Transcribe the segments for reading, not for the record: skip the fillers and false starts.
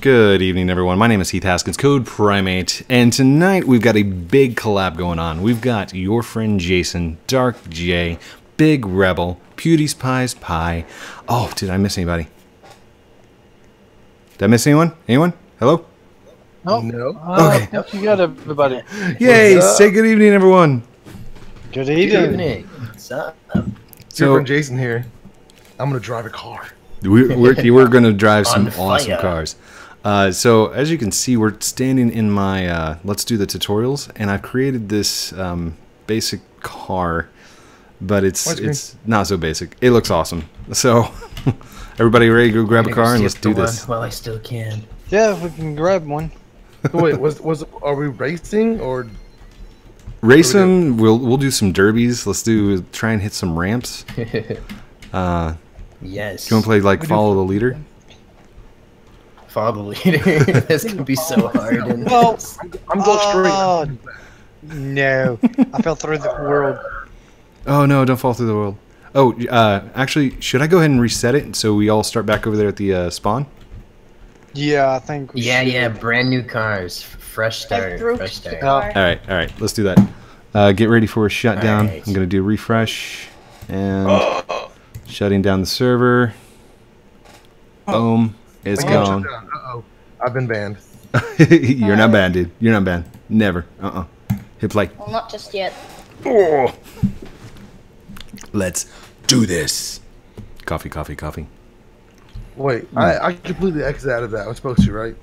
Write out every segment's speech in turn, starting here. Good evening, everyone. My name is Heath Haskins, CodePrime8, and tonight we've got a big collab going on. We've got Your Friend Jason, Dark J, Big Rebel, Pewdiepies Pie. Oh, did I miss anybody? Did I miss anyone? Anyone? Hello? Oh, no. Okay. Yep, you got everybody. Yay! Say good evening, everyone. Good evening. Good evening. What's up? Your Friend Jason here. I'm gonna drive a car. We're gonna drive some awesome cars. So as you can see, we're standing in my let's do the tutorials, and I've created this basic car, but it's not so basic. It looks awesome. So everybody ready to go grab a car and let's do this while I still can. Yeah, we can grab one. Wait, are we racing or racing? We'll do some derbies. Let's try and hit some ramps. Yes. Do you want to play like follow the leader? Follow the leader. This could be so hard. Well, I'm going straight. No, I fell through the world. Oh no! Don't fall through the world. Oh, actually, should I go ahead and reset it so we all start back over there at the spawn? Yeah, I think. Yeah, brand new cars, fresh start, fresh start. All right, let's do that. Get ready for a shutdown. Right. I'm gonna do refresh and. Shutting down the server. Boom. It's gone. Uh-oh. I've been banned. You're not banned, dude. You're not banned. Never. Hit play. Well, not just yet. Oh. Let's do this. Coffee, coffee, coffee. Wait, I completely exited out of that. I was supposed to, right?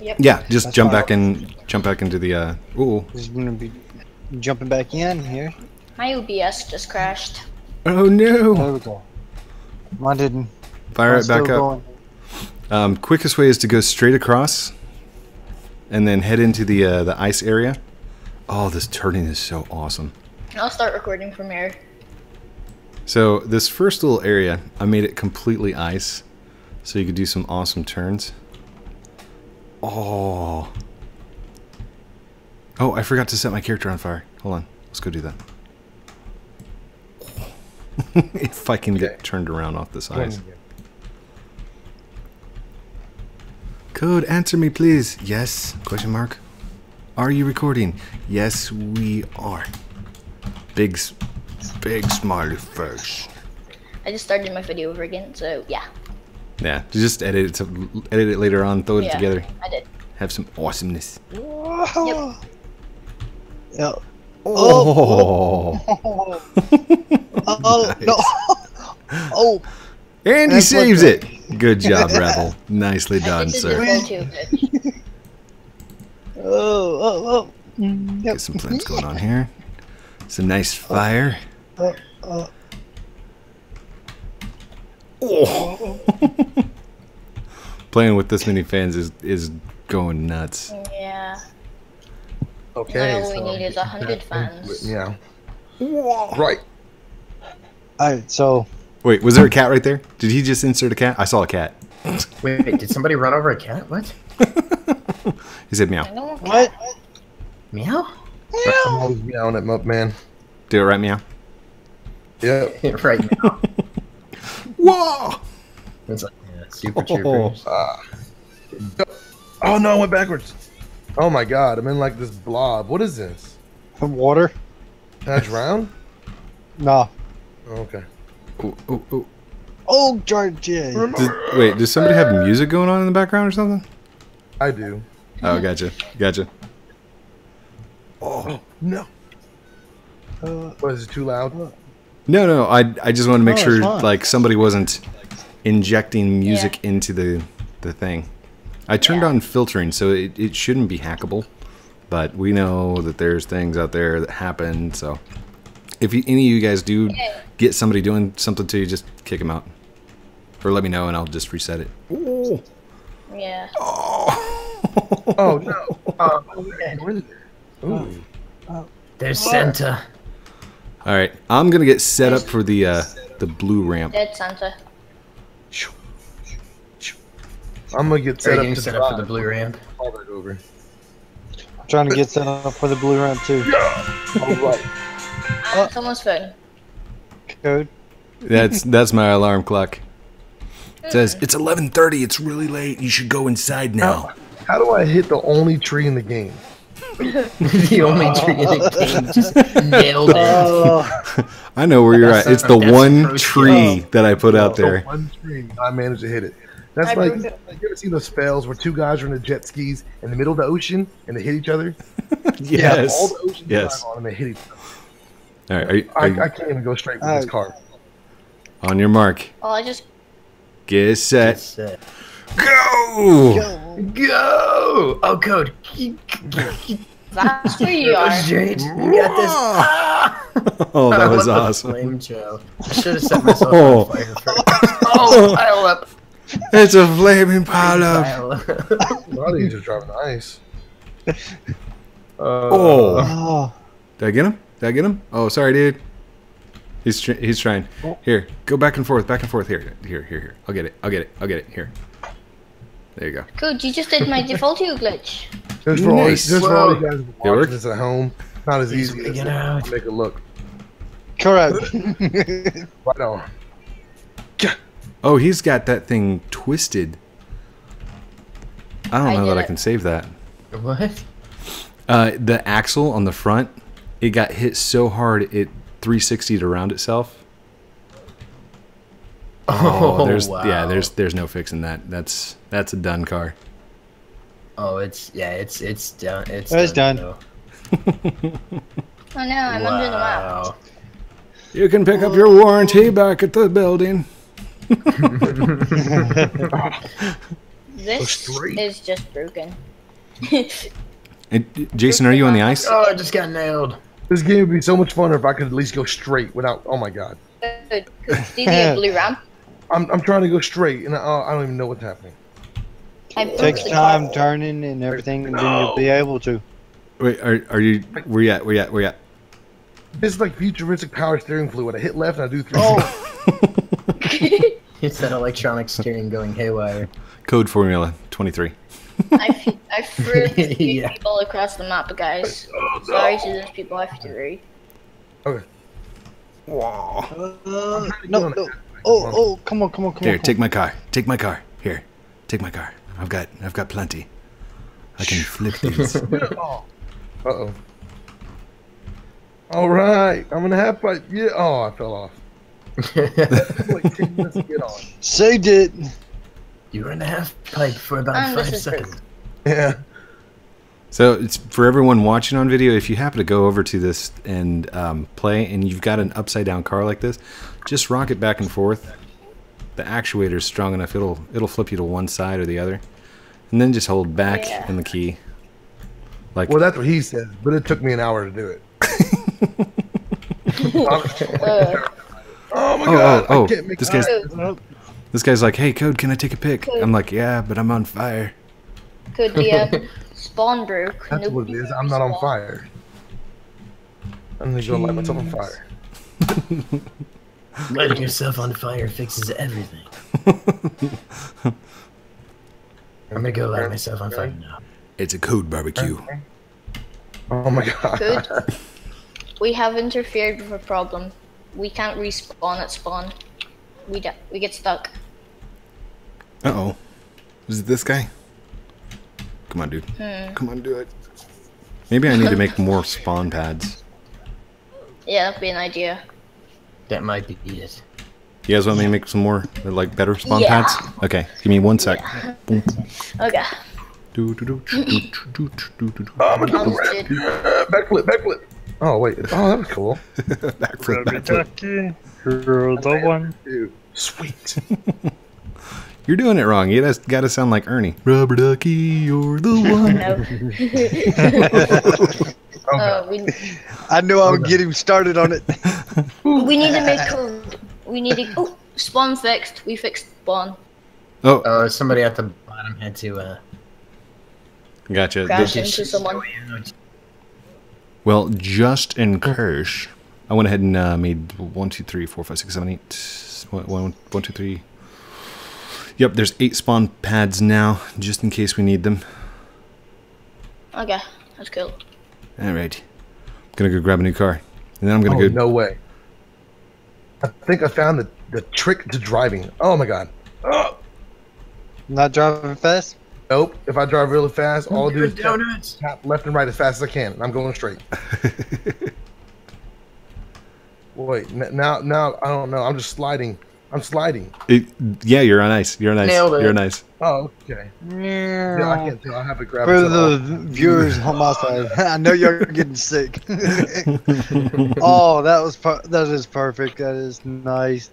Yep. Yeah, just that's jump back in. Jump back into the... ooh. Just gonna be jumping back in here. My OBS just crashed. Oh, no. There we go. Mine didn't. Fire it back up. Quickest way is to go straight across, and then head into the ice area. Oh, this turning is so awesome. I'll start recording from here. So this first little area, I made it completely ice, so you could do some awesome turns. Oh. Oh, I forgot to set my character on fire. Hold on. Let's go do that. If I can get turned around off this ice. Code, answer me, please. Yes? Question mark. Are you recording? Yes, we are. Big smiley face. I just started my video over again, so yeah. Yeah, just edit it later on, throw it together. I did. Have some awesomeness. Whoa. Yep. Yep. Oh! Oh, nice. No! Oh! And he saves it. Good job, Rebel. Nicely done, sir. Oh! Yep. Get some flames going on here. Some nice fire. Oh! Playing with this many fans is going nuts. Yeah. Okay, all we need is 100 fans. Yeah. Whoa. Right. Alright, so... Wait, was there a cat right there? Did he just insert a cat? I saw a cat. Wait, did somebody run over a cat? What? He said meow. What? Meow? Meow! I'm always meowing at Mup Man. Do it right meow? Yep. Right meow. Whoa! It's like, yeah, super troopers. Oh no, I went backwards. Oh my god, I'm in like this blob. What is this? Some water. Can I drown? No. Oh, okay. Ooh, ooh, ooh. Oh, Dark J. Wait, does somebody have music going on in the background or something? I do. Oh, gotcha. Gotcha. Oh, no. What, is it too loud? No, I just wanted to make sure like somebody wasn't injecting music into the thing. I turned on filtering, so it shouldn't be hackable, but we know that there's things out there that happen, so if any of you guys do get somebody doing something to you, just kick them out. Or let me know, and I'll just reset it. Ooh. Yeah. Oh, oh no. Ooh. There's Santa. All right, I'm going to get set up for the blue ramp. Dead Santa. I'm gonna get set up for the blue ramp. All right, over. I'm trying to get set up for the blue ramp too. Yeah. All right. It's almost fun. Code. That's my alarm clock. It says, it's 11:30, it's really late, you should go inside now. How do I hit the only tree in the game? The only tree in the game, just nailed it. I know where you're at. It's the one tree that I put out there. The one tree, I managed to hit it. That's like you ever seen those spells where two guys are in the jet skis in the middle of the ocean and they hit each other? Yes. All the ocean yes. On and they hit each other. All right, I can't even go straight with this car. On your mark. Oh, I just... Get set. Get set. Go! Go! Go! Oh, Code. That's where you are. You got this. Oh, that was awesome. Flame Joe. I should have set myself on fire first. Oh, pile up. It's a flaming pile up. Body just dropping ice. Oh. Did I get him? Did I get him? Oh, sorry, dude. He's trying. Here, go back and forth, here. I'll get it, here. There you go. Good, you just did my default you glitch. Just for all you guys watching this at home, not as easy as to make it look. Correct. Right on. Oh, he's got that thing twisted. I don't know that I can save that. What? The axle on the front, it got hit so hard it 360'd around itself. Oh, wow. Yeah, there's no fixing that. That's a done car. Oh, it's done. It's done. Oh no, I'm under the map. You can pick up your warranty back at the building. This is just broken. Jason, are you on the ice? Oh, I just got nailed. This game would be so much funner if I could at least go straight without. Oh my god. Could blue ramp? I'm trying to go straight and I don't even know what's happening. It takes time turning and everything, and then you'll be able to. Wait, are you? Where you at? Where you at? This is like futuristic power steering fluid. I hit left and I do 360. It's that electronic steering going haywire. Code formula 23. I threw people across the map, guys. Oh, no. Sorry to those people. I threw. Okay. Wow. No. Oh, come on. Here, take my car. Here, take my car. I've got plenty. I can flip these. Uh-oh. All right, I'm gonna have to. Yeah. Oh, I fell off. Like 10 minutes to get on. Saved it. You were in a half pipe for about 5 seconds. Yeah. So it's for everyone watching on video. If you happen to go over to this and play, and you've got an upside down car like this, just rock it back and forth. The actuator is strong enough; it'll flip you to one side or the other, and then just hold back in the key. Like well, that's what he said, but it took me an hour to do it. Oh my god! Oh, I can't make this This guy's like, hey, Code, can I take a pic? Code. I'm like, yeah, but I'm on fire. Code, the spawn broke. That's what it is. I'm not on fire. I'm just going to light myself on fire. Lighting yourself on fire fixes everything. I'm going to go light myself on fire now. It's a Code barbecue. Oh, my God. Code, we have interfered with a problem. We can't respawn at spawn. We get stuck. Uh-oh. Is it this guy? Come on, dude. Come on, do it. Maybe I need to make more spawn pads. Yeah, that'd be an idea. That might be it. You guys want me to make some more, like, better spawn pads? Okay, give me 1 sec. Yeah. Okay. Backflip. Oh, wait. Oh, that was cool. Backflip. Girl, the one. Sweet. You're doing it wrong. You got to sound like Ernie. Rubber ducky, you're the one. I knew I would get him started on it. We need to make Code. We need to. Oh, spawn fixed. We fixed spawn. Oh, somebody at the bottom had to. Gotcha. Crash into someone. Well, just in case. I went ahead and made 1, 2, 3, 4, 5, 6, 7, 8, 1, 2, 3. Yep, there's 8 spawn pads now, just in case we need them. Okay, that's cool. All right, I'm gonna go grab a new car, and then I'm gonna go. No way! I think I found the trick to driving. Oh my god! Oh, Not driving fast? Nope. If I drive really fast, all I do is tap left and right as fast as I can. And I'm going straight. Wait, now I don't know. I'm just sliding. I'm sliding. Yeah, you're on ice. You're on ice. Nailed it. You're on ice. Oh, okay. Yeah. Yeah, I can't tell. I haven't grabbed it. For the viewers on my side, I know you're getting sick. Oh, that is perfect. That is nice.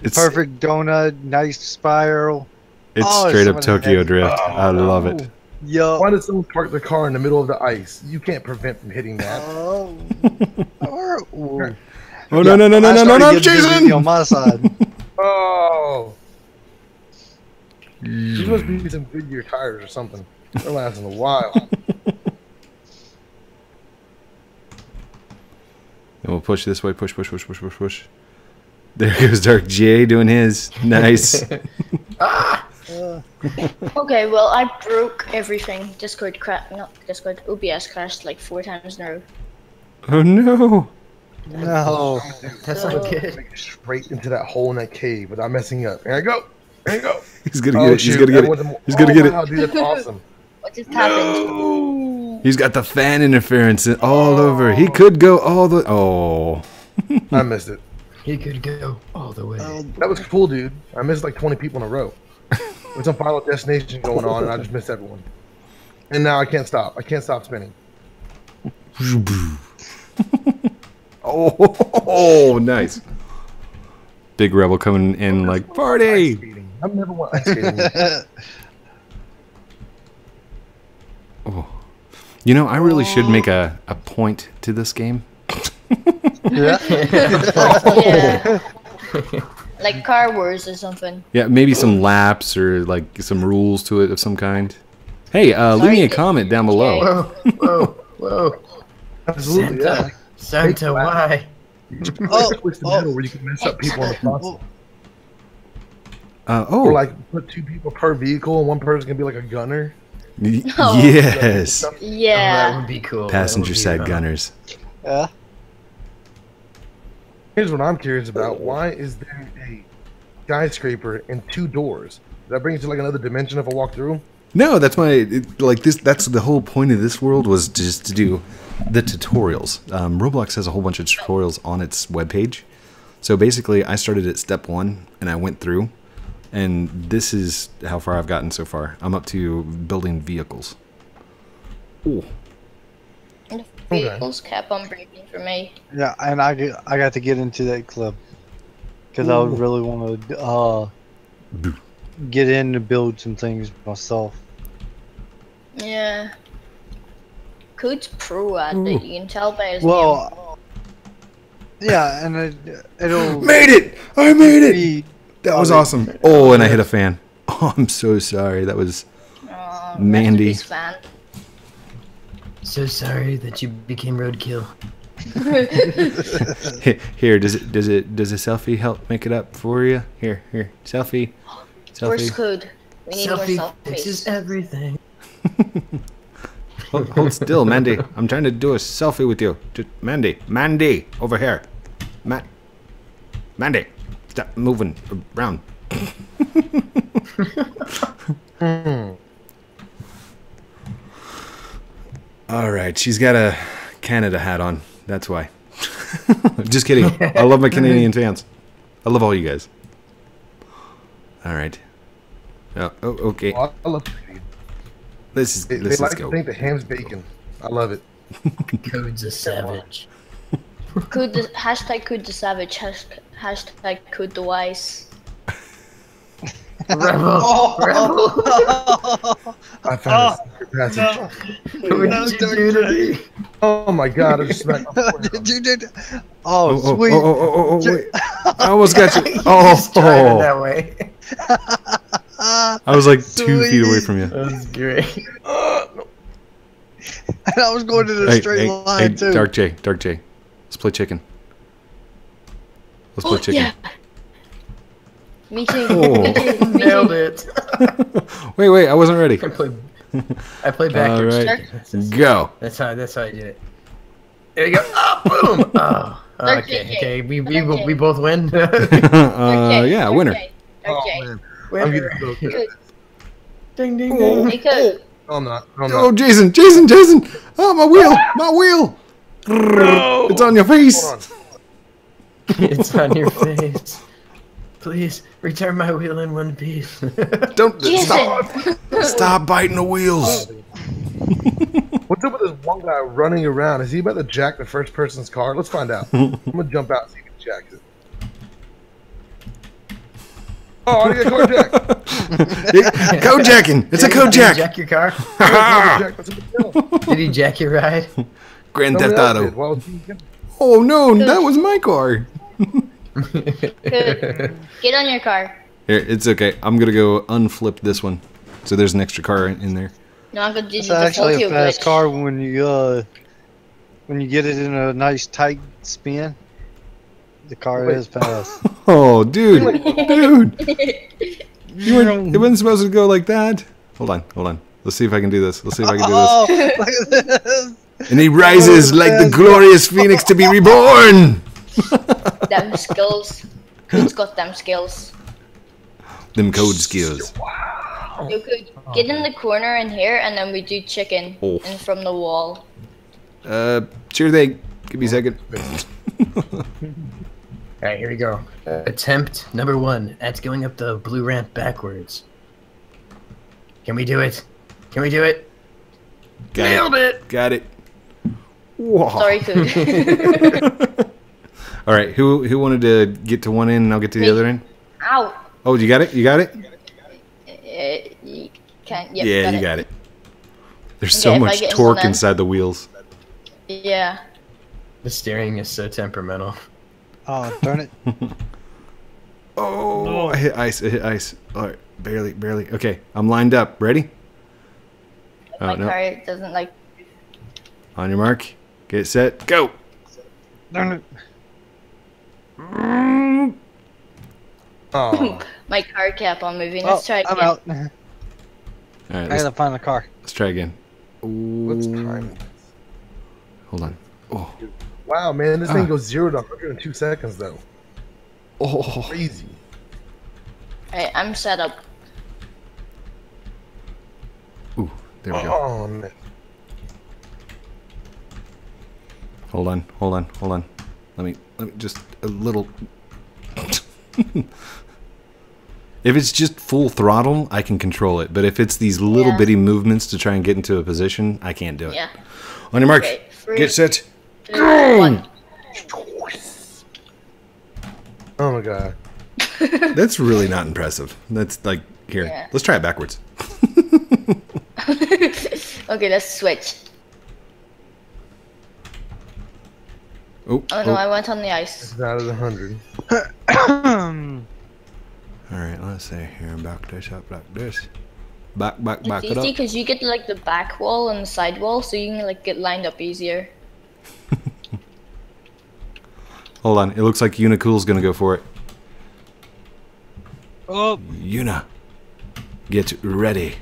It's perfect donut. Nice spiral. It's straight up Tokyo Drift. I love it. Yo. Why did someone park the car in the middle of the ice? You can't prevent from hitting that. Oh. Or. Oh yeah, no, Jason! On my side. Oh. These must be some Goodyear tires or something. They're lasting a while. And we'll push this way. Push. There goes Dark J doing his. Nice. Ah! Okay, well, I broke everything. Discord crashed. Not Discord. OBS crashed like 4 times in a row. Oh, no. No, that's not good. Straight into that hole in that cave without messing up. There I go. He's gonna get it. He's gonna get it. He's gonna get it. Oh, dude, that's awesome. What just happened? He's got the fan interference all over. He could go all the. Oh, I missed it. He could go all the way. That was cool, dude. I missed like 20 people in a row. There's some Final Destination going on, and I just missed everyone. And now I can't stop. I can't stop spinning. Oh, nice. Big Rebel coming in like, party! I've never won ice skating. Oh. You know, I really should make a point to this game. Yeah. Yeah. Like Car Wars or something. Yeah, maybe some laps or like some rules to it of some kind. Hey, leave me a comment down below. Whoa. Absolutely, yeah. Santa, why? Where you can mess up people in the process. Or like put 2 people per vehicle, and one person can be like a gunner. Yes. Yeah. Oh, that would be cool. Passenger side gunners. Yeah. Here's what I'm curious about: why is there a skyscraper and 2 doors? Does that bring you to like another dimension if I walk through? No, that's my like this. That's the whole point of this world was just to do the tutorials. Roblox has a whole bunch of tutorials on its webpage. So basically, I started at step 1 and I went through, and this is how far I've gotten so far. I'm up to building vehicles. Ooh. And the vehicles kept on breaking for me. Yeah, and I got to get into that clip because I would really want to get in to build some things myself. Yeah. Code's pro at it. You can tell by his name. Yeah, and it'll made it. I made it. That was awesome. Oh, and I hit a fan. Oh, I'm so sorry. That was Mandy. So sorry that you became roadkill. Here, does a selfie help make it up for you? Here, selfie. Where's Code? We need more selfies. This is everything. Hold still, Mandy. I'm trying to do a selfie with you. Just, Mandy, over here. Mandy, stop moving around. All right, she's got a Canada hat on. That's why. Just kidding. I love my Canadian fans. I love all you guys. All right. Oh, okay. I love Canadian. They like to think the ham's bacon. I love it. Code's a savage. Code the, hashtag Code the savage. Hashtag Code the wise. Rebel. Rebel. I found a secret passage. No, oh my God! I just smacked my forehead. Oh, sweet. Oh, wait. I almost got you. Oh, that way. I was like 2 feet away from you. That was great. And I was going to the straight line too. Dark J. Let's play chicken. Let's play chicken. Yeah. Me too. Nailed it. wait, I wasn't ready. I played backwards. All right. Go. That's how I did it. There you go. Oh, boom. Oh. Okay. We both win. Yeah, winner. Okay. I'm getting so good. Ding, ding, ding. Oh, because... I'm not. I'm not. Oh, Jason, Jason, Jason! Oh, my wheel! My wheel! No. It's on your face! Hold on. It's on your face. Please, return my wheel in one piece. Don't stop. Stop biting the wheels. What's up with this one guy running around? Is he about to jack the first person's car? Let's find out. I'm gonna jump out and see if he jacks it. Oh, I need a car jack. Code jacking. It's a code jack. Did he jack your car? Did he jack your ride? Grand Theft Auto. Well, oh no, that was my car. Get on your car. Here, it's okay. I'm gonna go unflip this one, so there's an extra car in there. No, Uncle Gigi's actually a fast car when you get it in a nice tight spin. The car is fast. Oh, dude, dude! It wasn't supposed to go like that. Hold on, hold on. Let's see if I can do this. Let's see if I can do this. Look at this. And he rises like the glorious phoenix to be reborn. Them skills. Who's got them skills? Them code skills. Wow. You could get in the corner in here, and then we do chicken and from the wall. Sure thing. Give me a second. Alright, here we go. Attempt number one. That's going up the blue ramp backwards. Can we do it? Can we do it? Nailed it! Got it. Whoa. Sorry, food. All right, who wanted to get to one end and I'll get to the other end? Ow. Oh, you got it? You got it? You can't, yeah, you got it. There's so much torque inside the wheels. Yeah. The steering is so temperamental. Oh, darn it. Oh, I hit ice. I hit ice. All right, barely, barely. Okay, I'm lined up. Ready? Oh, no. My car doesn't like... On your mark. Get set. Go. Darn it. Oh. My car cap on moving. Let's try again. I'm out. All right, I gotta find the car. Let's try again. What's time? Hold on. Oh. Wow, man, this thing goes 0 to 102 seconds though. Oh, crazy. Hey, I'm set up. Ooh, there we go. Man. Hold on, hold on, hold on. Let me just a little. If it's just full throttle, I can control it. But if it's these little bitty movements to try and get into a position, I can't do it. Yeah. On your mark, get set, go! Oh my god, that's really not impressive. That's like here. Yeah. Let's try it backwards. Okay, let's switch. Oh, no, I went on the ice. It's out of the 100. Alright, let's see here. Back this up like this. Back, back, back it up. It's easy because you get like the back wall and the side wall, so you can like get lined up easier. Hold on, it looks like Unicool's gonna go for it. Oh! Una, get ready.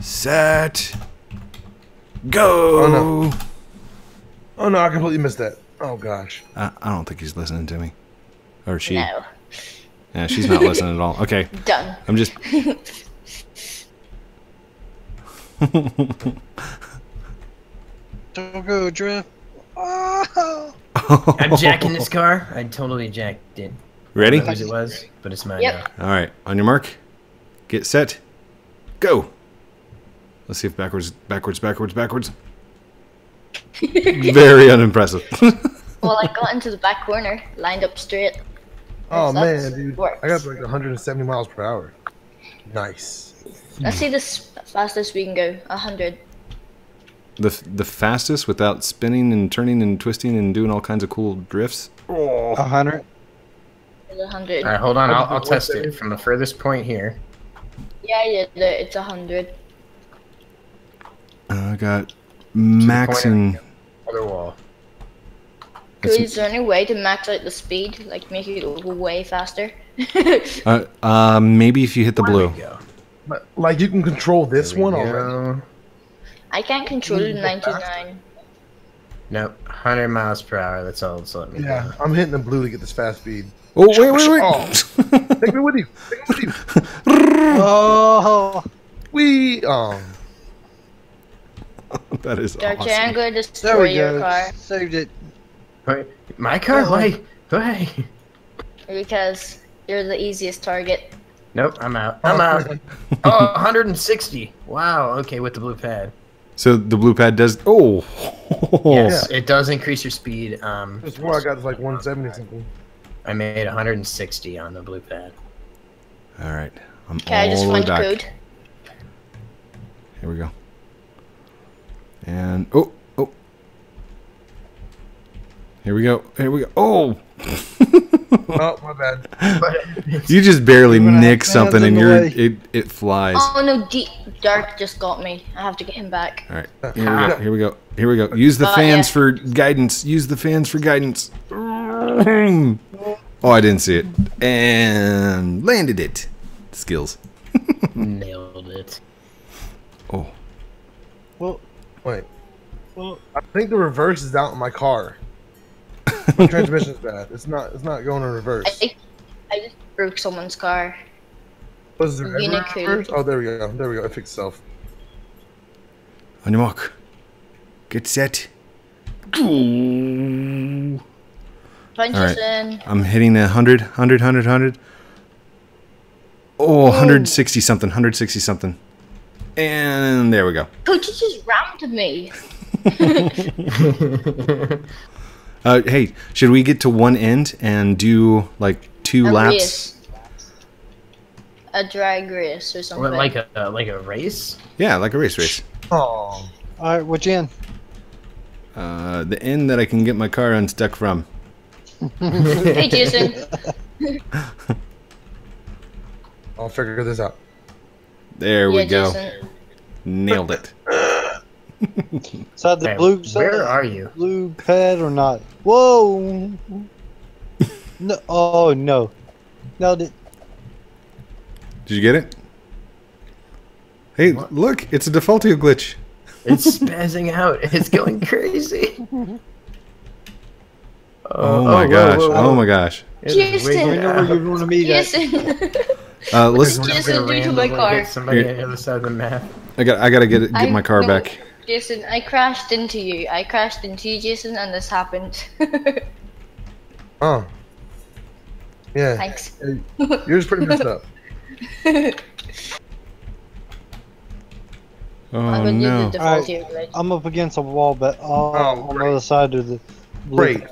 Set. Go! Oh, no. Oh no, I completely missed that. Oh gosh. I don't think he's listening to me. Or she. No. Yeah, she's not listening at all. Okay. Done. I'm just... Don't go, Drift. Oh. I'm jacking this car. I totally jacked it. Ready? As it was, but it's mine now. Alright, on your mark. Get set. Go. Let's see if backwards, backwards, backwards, backwards. Very unimpressive. Well, I got into the back corner, lined up straight. Oh man, dude. Works. I got like 170 miles per hour. Nice. Let's see the fastest we can go. 100. The fastest without spinning and turning and twisting and doing all kinds of cool drifts? 100. 100. Alright, hold on. I'll test it from the furthest point here. Yeah, yeah, it's 100. I got... maxing. Other wall. Is there any way to max out the speed, like make it way faster? Maybe if you hit the blue. Like you can control this one already. I can't control 99. No, 100 miles per hour. That's all. It's letting me know. I'm hitting the blue to get this fast speed. Oh wait, wait, wait! Take me with you. Take me with you. Oh, we that is awesome. Dark J, I'm going to destroy your car. Saved it. Wait, my car? Oh. Why? Why? Because you're the easiest target. Nope, I'm out. I'm out. Oh, 160. Wow. Okay, with the blue pad. So the blue pad does. Oh. Yes, it does increase your speed. This one I got is like 170 something. I made 160 on the blue pad. All right. I'm okay, I just find code. Here we go. And oh, oh. Here we go. Here we go. Oh. Oh, my bad. You just barely nick something and you're it flies. Oh no, Dark just got me. I have to get him back. All right. Here we go. Here we go. Here we go. Use the fans for guidance. Use the fans for guidance. Oh, I didn't see it. And landed it. Skills. Nailed it. Oh. Well, wait. Well, I think the reverse is out in my car. My transmission's bad. It's not going in reverse. I just broke someone's car. Was it reverse? Oh, there we go. There we go. It fixed itself. On your mark. Get set. Punches in. I'm hitting the 100. Oh, 160 something. 160 something. And there we go. Coach just rounded me. Hey, should we get to one end and do like two laps? A drag race or something. Or like a race? Yeah, like a race. Oh. All right, which end? The end that I can get my car unstuck from. Hey, Jason. I'll figure this out. There we go. Jason. Nailed it. Side the blue. Where are you? Blue pad or not? Whoa! No. Oh no! No. Did you get it? Hey, what? Look! It's a Defaultio glitch. It's spazzing out. It's going crazy. Oh my gosh! Whoa, whoa, whoa. Oh my gosh! Jason, we know where you want to meet us. Let's Jason, due to my car. Somebody on the other side of the map. I gotta get my car back. Jason, I crashed into you. I crashed into you, Jason, and this happened. Oh. Yeah. Thanks. Yours pretty messed up. Oh no! Right. I'm up against a wall, but on the other side of the. Break.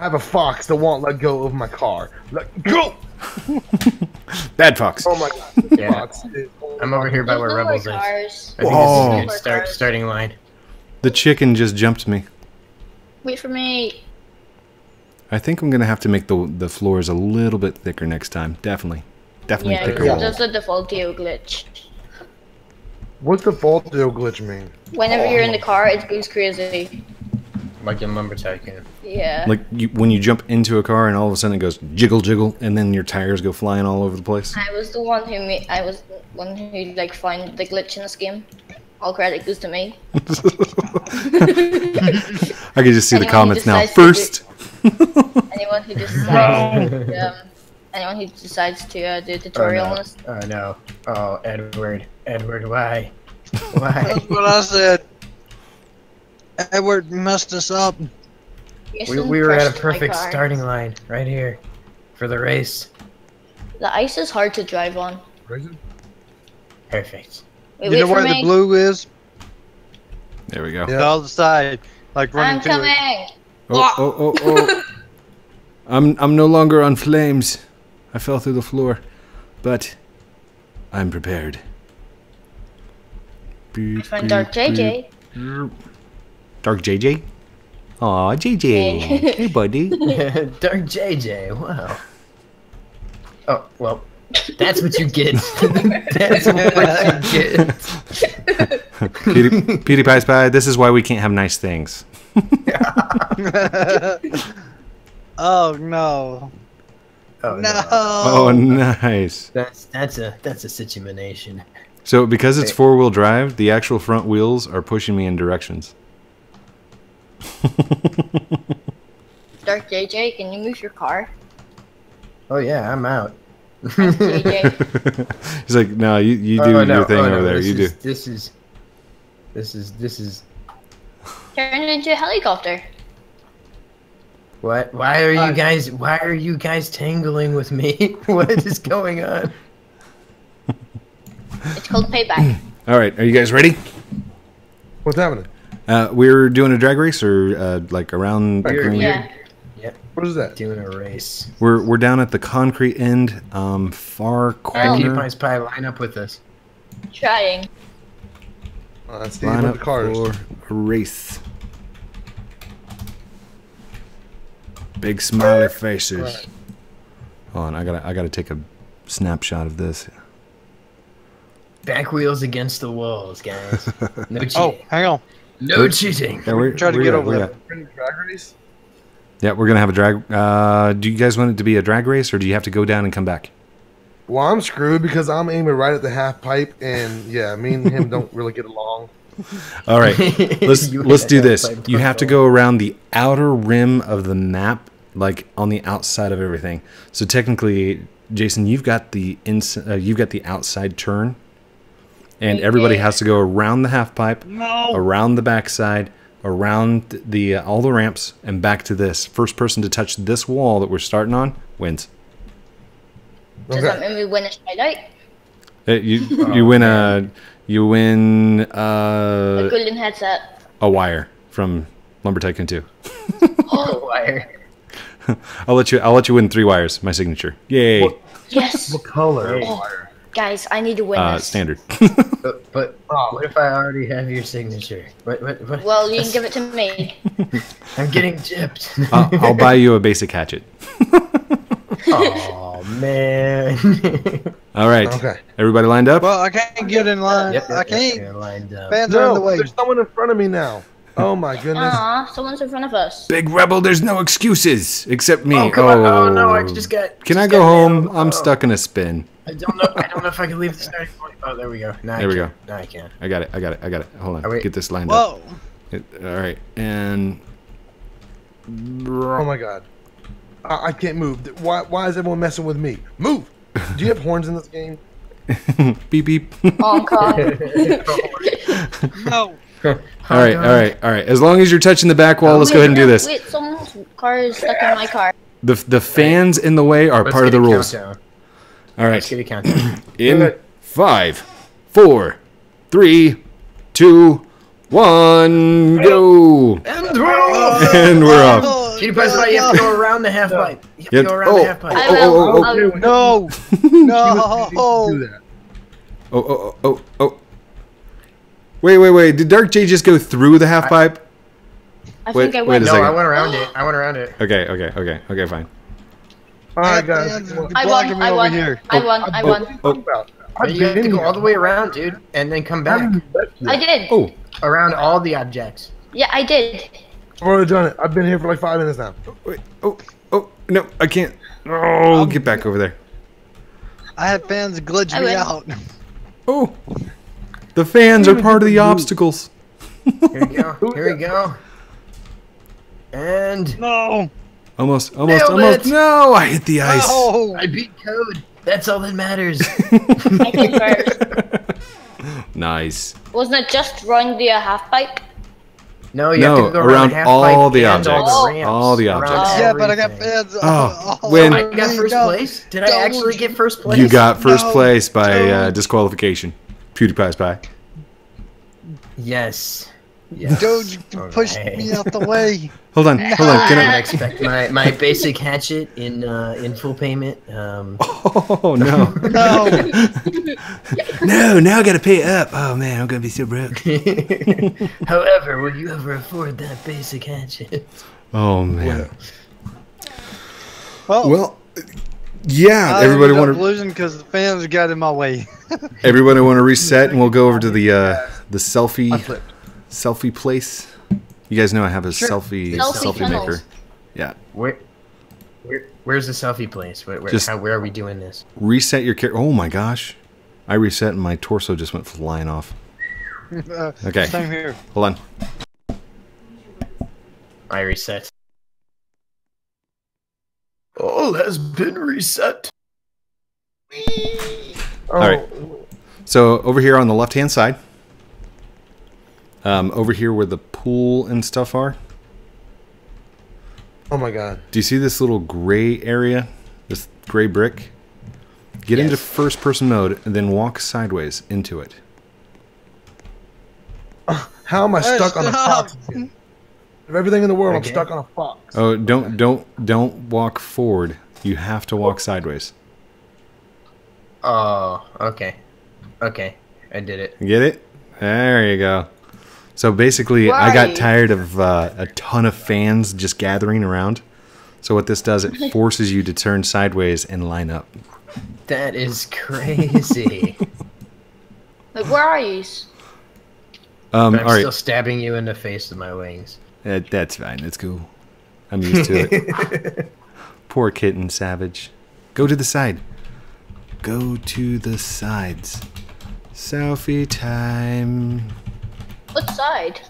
I have a fox that won't let go of my car. Let go. Bad fox. Oh my god. Yeah. Fox. I'm over here by where Rebels is. I think this is the starting line. The chicken just jumped me. Wait for me. I think I'm gonna have to make the floors a little bit thicker next time. Definitely thicker. Yeah, just a Defaultio glitch. What's the Defaultio glitch mean? Whenever you're in the car, it goes crazy. Like in Lumber Tycoon. Yeah. Like when you jump into a car and all of a sudden it goes jiggle jiggle and then your tires go flying all over the place. I was the one who like found the glitch in this game. All credit goes to me. I can just see the comments now. First. Anyone who decides to do a tutorial on this. Oh no. Oh Edward. Edward, why? Why? That's what I said. Edward messed us up. We were at a perfect starting line right here for the race. The ice is hard to drive on. Perfect. You know where the blue is? There we go. Yeah. The other side, like running through. I'm coming. Oh, oh, oh, oh. I'm no longer on flames. I fell through the floor, but I'm prepared. I find Dark JJ. Dark JJ? Aw, JJ. Hey, buddy. Dark JJ, wow. Oh, well, that's what you get. That's what you get. Pewdiepies Pie, this is why we can't have nice things. Oh, no. Oh, no. Oh, nice. That's a situation. So, because it's four-wheel drive, the actual front wheels are pushing me in directions. Dark JJ, can you move your car? Oh yeah, I'm out. I'm JJ. He's like, no, you do your thing over there. You do. This is. Turn into a helicopter. What? Why are you guys? Why are you guys tangling with me? What is going on? It's called payback. All right, are you guys ready? What's happening? We're doing a drag race, or like around. Yeah. Yep. What is that? Doing a race. We're down at the concrete end, far corner. All right, Pewdiepies Pie, line up with us. Trying. Oh, that's the line up for a race. Big smiley faces. Right. Hold on, I gotta take a snapshot of this. Back wheels against the walls, guys. No cheating. Oh, hang on. No cheating. Yeah, we're trying to get over that. Drag race. Yeah, we're gonna have a drag. Do you guys want it to be a drag race, or do you have to go down and come back? Well, I'm screwed because I'm aiming right at the half pipe, and yeah, me and him don't really get along. All right, let's do this. You have to go around the outer rim of the map, like on the outside of everything. So technically, Jason, you've got the outside turn, and everybody has to go around the half pipe, around the backside, around the all the ramps, and back to this. First person to touch this wall that we're starting on wins. Does that mean we win a highlight? You win a. You win a golden headset. A wire from Lumber Tycoon 2. Oh, a wire. I'll let you win 3 wires, my signature. Yay. Yes. What color? Oh, guys, I need to win this. Standard. but what if I already have your signature? What? Well, you can give it to me. I'm getting gypped. I'll buy you a basic hatchet. Oh man. All right. Okay. Everybody lined up? Well, I can't get in line. Yep, I can't. Lined up. Fans are in the way. There's someone in front of me now. Oh, my goodness. Aw, someone's in front of us. Big Rebel, there's no excuses except me. Oh, come on. Oh no, I just got... Can I go home? I'm stuck in a spin. I don't know if I can leave the starting point. Oh, there we go. Now I can. Now I can. I got it. Hold on. Get this lined up. Whoa. All right. And... Oh, my God. I can't move. Why is everyone messing with me? Move! Do you have horns in this game? Beep beep. Oh God. No. All right. As long as you're touching the back wall, let's go ahead and do this. Wait, someone's car is stuck in my car. The fans in the way are part of the rules. Countdown. All right. Let's get a countdown. In 5, 4, 3, 2, 1, go. And we're off. You have to go around the half pipe. You have to go around the half pipe. No! No! Wait. Did Dark J just go through the half pipe? I think I went. No, I went around it. Okay, fine. All right, guys. I won. You have to go all the way around, dude, and then come back. I did. Oh. Around all the objects. Yeah, I did. I've already done it. I've been here for like 5 minutes now. Wait. Oh, no, I can't. Oh, get back over there. I had fans glitch me out. Oh, the fans are part of the obstacles. Here we go. And no, almost. No, I hit the ice. Oh, I beat Code. That's all that matters. I came first. Nice. Wasn't it just running the half pipe? No, you have to go around all the objects. All the objects. Yeah, but I got fans. I got first place? Did I actually get first place? You got first place by disqualification. Pewdiepies Pie. Yes. Don't push me out the way. Hold on. Can I expect my basic hatchet in full payment? Oh no. No, now I gotta pay up. Oh man, I'm gonna be so broke. However, will you ever afford that basic hatchet? Oh man. Well, yeah, everybody wanna losing because the fans got in my way. Everybody wanna reset and we'll go over to the selfie place. You guys know I have a selfie maker. Yeah. Where's the selfie place? Where are we doing this? Reset your character. Oh my gosh. I reset and my torso just went flying off. Okay. Same here. Hold on. I reset. All has been reset. All right. So over here on the left-hand side, over here where the pool and stuff are. Oh my God. Do you see this little gray area? This gray brick? Get into first-person mode and then walk sideways into it. How am I stuck on a fox? Of everything in the world, I'm stuck on a fox. Oh, don't walk forward. You have to walk sideways. Oh, okay. Okay, I did it. Get it? There you go. So basically, I got tired of a ton of fans just gathering around. So what this does, it forces you to turn sideways and line up. That is crazy. Like, where are you? I'm still stabbing you in the face with my wings. That's fine. That's cool. I'm used to it. Poor kitten, savage. Go to the side. Go to the sides. Selfie time. What side?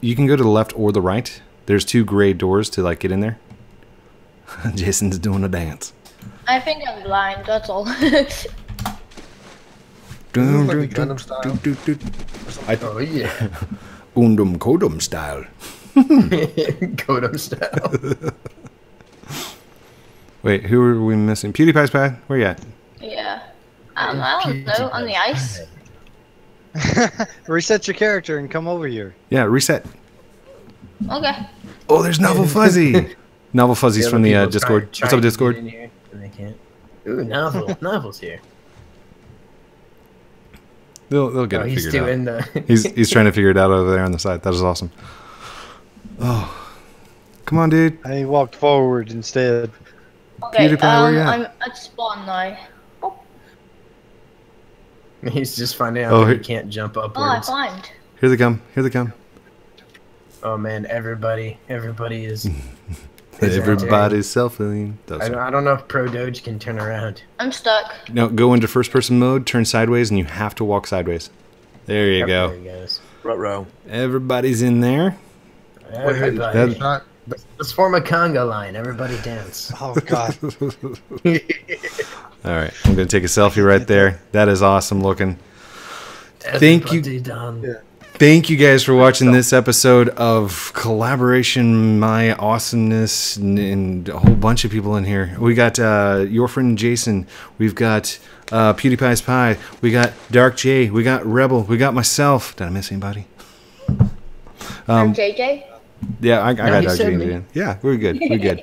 You can go to the left or the right. There's two gray doors to like get in there. Jason's doing a dance. I think I'm blind. That's all. Oh yeah. Undum Kodum style. Kodum style. Wait, who are we missing? Pewdiepies Pie? Where you at? Yeah. I don't know. On the ice? Reset your character and come over here. Yeah, reset. Okay. Oh, there's Novel Fuzzy. Novel Fuzzy's from the Discord. What's up, Discord? They can't. Ooh, Novel's here. They'll get it figured out. He's trying to figure it out over there on the side. That is awesome. Oh, come on, dude. I walked forward instead. Okay, I'm at spawn now. Oh. He's just finding out that he can't jump upwards. Oh, I climbed. Here they come. Here they come. Oh man, everybody is. Everybody's selfie. I don't know if Pro Doge can turn around. I'm stuck. No, go into first-person mode, turn sideways, and you have to walk sideways. There you go. There he goes. Ruh-roh. Everybody's in there. Everybody. Let's form a conga line. Everybody dance. Oh, God. All right. I'm going to take a selfie right there. That is awesome looking. Thank you guys for watching this episode of Collaboration, my awesomeness, and a whole bunch of people in here. We got Your Friend Jason. We've got Pewdiepies Pie. We got Dark J. We got Rebel. We got myself. Did I miss anybody? JJ? Yeah, I got Dark J. Yeah, we're good. We're good.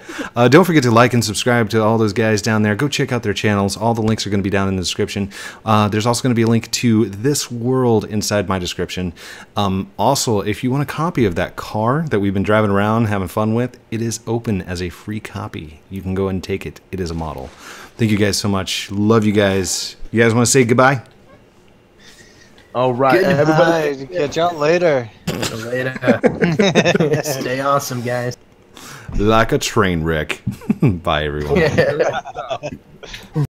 Don't forget to like and subscribe to all those guys down there. Go check out their channels. All the links are going to be down in the description. There's also going to be a link to this world inside my description. Also, if you want a copy of that car that we've been driving around having fun with, it is open as a free copy. You can go and take it. It is a model. Thank you guys so much. Love you guys. You guys want to say goodbye? All right, everybody. Catch y'all later. Later. Stay awesome, guys. Like a train wreck. Bye, everyone.